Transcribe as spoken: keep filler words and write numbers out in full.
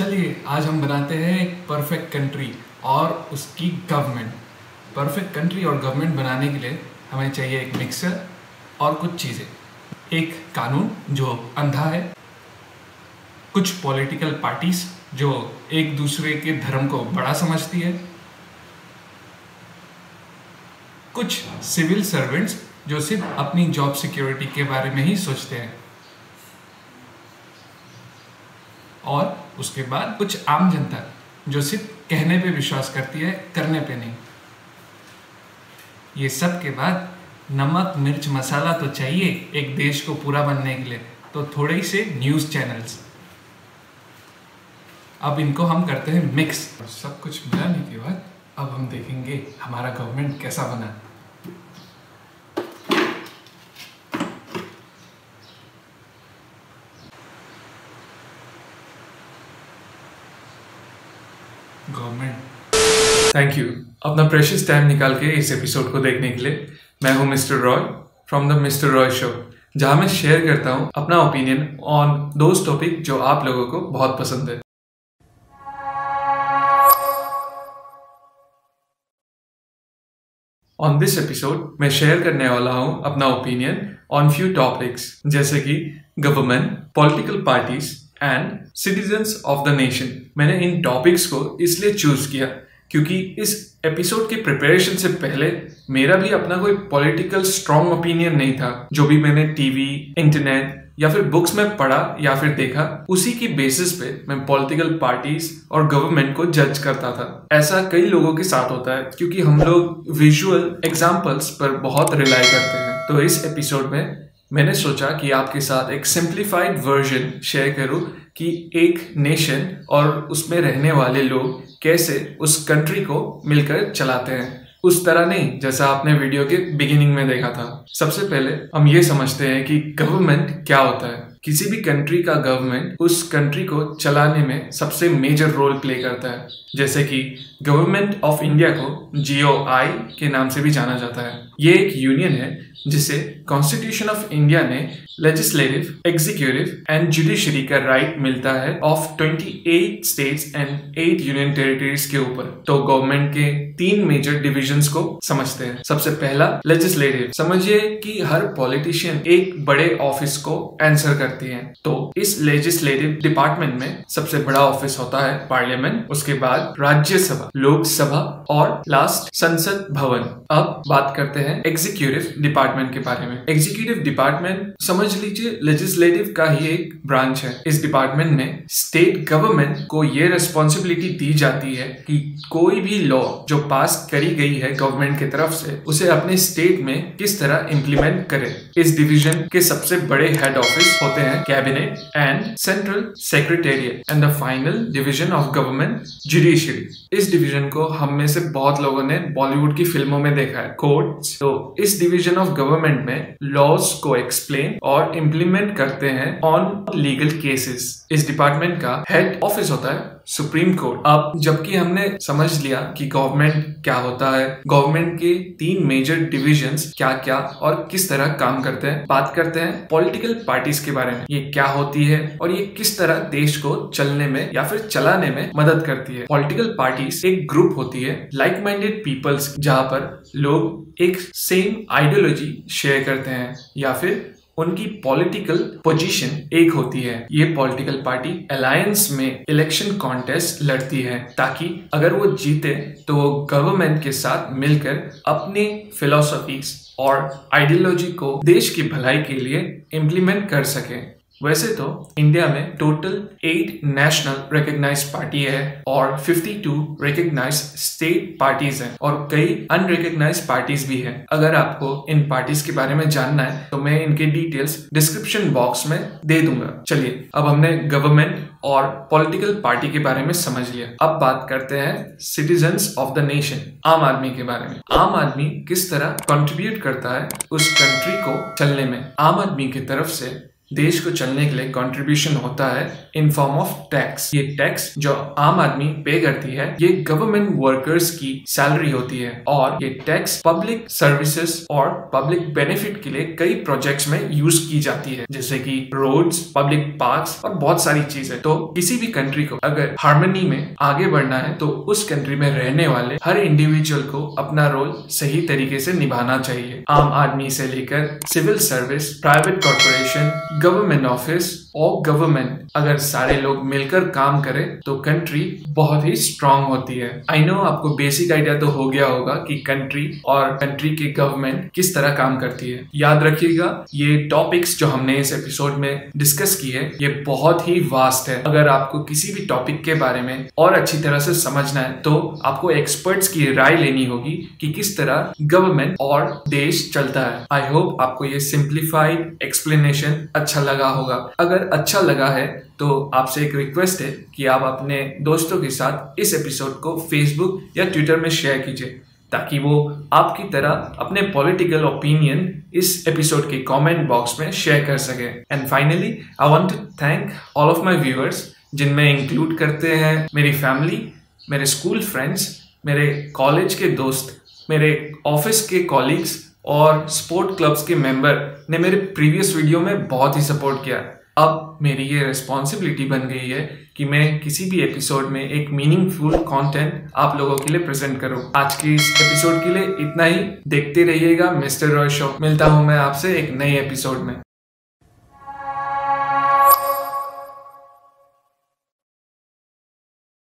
चलिए आज हम बनाते हैं एक परफेक्ट कंट्री और उसकी गवर्नमेंट। परफेक्ट कंट्री और गवर्नमेंट बनाने के लिए हमें चाहिए एक मिक्सर और कुछ चीज़ें, एक कानून जो अंधा है, कुछ पॉलिटिकल पार्टीज जो एक दूसरे के धर्म को बड़ा समझती है, कुछ सिविल सर्वेंट्स जो सिर्फ अपनी जॉब सिक्योरिटी के बारे में ही सोचते हैं, और उसके बाद कुछ आम जनता जो सिर्फ कहने पे विश्वास करती है, करने पे नहीं। ये सब के बाद नमक मिर्च मसाला तो चाहिए एक देश को पूरा बनने के लिए, तो थोड़े से न्यूज़ चैनल्स। अब इनको हम करते हैं मिक्स। और सब कुछ मिलाने के बाद अब हम देखेंगे हमारा गवर्नमेंट कैसा बना। गवर्नमेंट। थैंक यू अपना प्रेशियस टाइम निकाल के इस एपिसोड को देखने के लिए। मैं हूं mister Roy from the mister Roy show, जहां मैं शेयर करता हूं अपना ओपिनियन ऑन दोज टॉपिक जो आप लोगों को बहुत पसंद है। ऑन दिस एपिसोड मैं शेयर करने वाला हूं अपना ओपिनियन ऑन फ्यू टॉपिक्स, जैसे कि government, political parties and citizens of the nation. मैंने इन टॉपिक्स को इसलिए चूज किया क्योंकि इस एपिसोड के प्रिपरेशन से पहले मेरा भी अपना कोई पॉलिटिकल स्ट्रॉन्ग ओपिनियन नहीं था। जो भी मैंने टीवी, इंटरनेट या फिर बुक्स में पढ़ा या फिर देखा, उसी की बेसिस पे मैं पॉलिटिकल पार्टीज और गवर्नमेंट को जज करता था। ऐसा कई लोगों के साथ होता है क्योंकि हम लोग विजुअल एग्जाम्पल्स पर बहुत रिलाई करते हैं। तो इस एपिसोड में मैंने सोचा कि आपके साथ एक सिंप्लीफाइड वर्जन शेयर करूं कि एक नेशन और उसमें रहने वाले लोग कैसे उस कंट्री को मिलकर चलाते हैं, उस तरह नहीं जैसा आपने वीडियो के बिगिनिंग में देखा था। सबसे पहले हम ये समझते हैं कि गवर्नमेंट क्या होता है। किसी भी कंट्री का गवर्नमेंट उस कंट्री को चलाने में सबसे मेजर रोल प्ले करता है, जैसे कि गवर्नमेंट ऑफ इंडिया को जीओ आई के नाम से भी जाना जाता है। ये एक यूनियन है जिसे कॉन्स्टिट्यूशन ऑफ इंडिया ने लेजिस्लेटिव, एग्जीक्यूटिव एंड जुडिशरी का राइट मिलता है ऑफ अट्ठाईस states and eight union territories के ऊपर। तो गवर्नमेंट के तीन मेजर डिविजन्स को समझते हैं। सबसे पहला लेजिस्लेटिव, समझिए कि हर पॉलिटिशियन एक बड़े ऑफिस को आंसर करती है। तो इस लेजिस्लेटिव डिपार्टमेंट में सबसे बड़ा ऑफिस होता है पार्लियामेंट, उसके बाद राज्यसभा, लोकसभा और लास्ट संसद भवन। अब बात करते हैं एग्जीक्यूटिव डिपार्टमेंट के बारे में। एग्जीक्यूटिव डिपार्टमेंट समझ लीजिए लेजिस्लेटिव का ही एक ब्रांच है। इस डिपार्टमेंट में स्टेट गवर्नमेंट को ये रिस्पांसिबिलिटी दी जाती है कि कोई भी लॉ जो पास करी गई है गवर्नमेंट की तरफ से, उसे अपने स्टेट में किस तरह इंप्लीमेंट करे। इस डिवीजन के सबसे बड़े हेड ऑफिस होते हैं cabinet and central secretariat and the final division of government judiciary. इस डिवीजन को हम में से बहुत लोगों ने बॉलीवुड की फिल्मों में देखा है, कोर्ट्स। तो इस डिवीजन ऑफ गवर्नमेंट में लॉज को एक्सप्लेन और इम्प्लीमेंट करते हैं ऑन लीगल केसेस। इस डिपार्टमेंट का हेड ऑफिस होता है सुप्रीम कोर्ट। अब जबकि हमने समझ लिया कि गवर्नमेंट क्या होता है, गवर्नमेंट के तीन मेजर डिविजन्स क्या क्या और किस तरह काम करते हैं, बात करते हैं पॉलिटिकल पार्टीज के बारे में। ये क्या होती है और ये किस तरह देश को चलने में या फिर चलाने में मदद करती है। पॉलिटिकल पार्टीज एक ग्रुप होती है लाइक माइंडेड पीपल्स, जहाँ पर लोग एक सेम आइडियोलॉजी शेयर करते हैं या फिर उनकी पॉलिटिकल पोजीशन एक होती है। ये पॉलिटिकल पार्टी अलायंस में इलेक्शन कॉन्टेस्ट लड़ती है ताकि अगर वो जीते तो वो गवर्नमेंट के साथ मिलकर अपने फिलॉसफीज और आइडियोलॉजी को देश की भलाई के लिए इम्प्लीमेंट कर सके। वैसे तो इंडिया में total eight national recognise party है और बावन रिकग्नाइज स्टेट पार्टीज हैं और कई अनरिकग्नाइज पार्टीज भी हैं। अगर आपको इन पार्टीज के बारे में जानना है तो मैं इनके डिटेल्स डिस्क्रिप्शन बॉक्स में दे दूंगा। चलिए अब हमने गवर्नमेंट और पॉलिटिकल पार्टी के बारे में समझ लिया। अब बात करते हैं सिटीजन्स ऑफ द नेशन, आम आदमी के बारे में। आम आदमी किस तरह कंट्रीब्यूट करता है उस कंट्री को चलने में। आम आदमी की तरफ से देश को चलने के लिए कंट्रीब्यूशन होता है इन फॉर्म ऑफ टैक्स। ये टैक्स जो आम आदमी पे करती है ये गवर्नमेंट वर्कर्स की सैलरी होती है और ये टैक्स पब्लिक सर्विसेज और पब्लिक बेनिफिट के लिए कई प्रोजेक्ट्स में यूज की जाती है, जैसे कि रोड्स, पब्लिक पार्क्स और बहुत सारी चीजें। तो किसी भी कंट्री को अगर हार्मनी में आगे बढ़ना है तो उस कंट्री में रहने वाले हर इंडिविजुअल को अपना रोल सही तरीके से निभाना चाहिए। आम आदमी से लेकर civil service, private corporation, government office और गवर्नमेंट, अगर सारे लोग मिलकर काम करें तो कंट्री बहुत ही स्ट्रांग होती है। आई नो आपको बेसिक आइडिया तो हो गया होगा कि कंट्री और कंट्री के गवर्नमेंट किस तरह काम करती है। याद रखिएगा ये टॉपिक्स जो हमने इस एपिसोड में डिस्कस किए ये बहुत ही वास्ट है। अगर आपको किसी भी टॉपिक के बारे में और अच्छी तरह से समझना है तो आपको एक्सपर्ट्स की राय लेनी होगी कि किस तरह गवर्नमेंट और देश चलता है। आई होप आपको ये सिंप्लीफाइड एक्सप्लेनेशन अच्छा लगा होगा। अगर अच्छा लगा है तो आपसे एक रिक्वेस्ट है कि आप अपने दोस्तों के साथ इस एपिसोड को फेसबुक या ट्विटर में शेयर कीजिए ताकि वो आपकी तरह अपने पॉलिटिकल ओपिनियन इस एपिसोड के कमेंट बॉक्स में शेयर कर सके। And finally I want to thank all of my viewers, जिनमें इंक्लूड करते हैं मेरी फैमिली, मेरे स्कूल फ्रेंड्स, मेरे कॉलेज के दोस्त, मेरे ऑफिस के कॉलीग्स और स्पोर्ट क्लब्स के मेंबर ने मेरे प्रीवियस वीडियो में बहुत ही सपोर्ट किया। अब मेरी ये रिस्पॉन्सिबिलिटी बन गई है कि मैं किसी भी एपिसोड में एक मीनिंगफुल कंटेंट आप लोगों के लिए प्रेजेंट करूं। आज के इस एपिसोड के लिए इतना ही। देखते रहिएगा मिस्टर रॉय शो। मिलता हूं मैं आपसे एक नए एपिसोड में।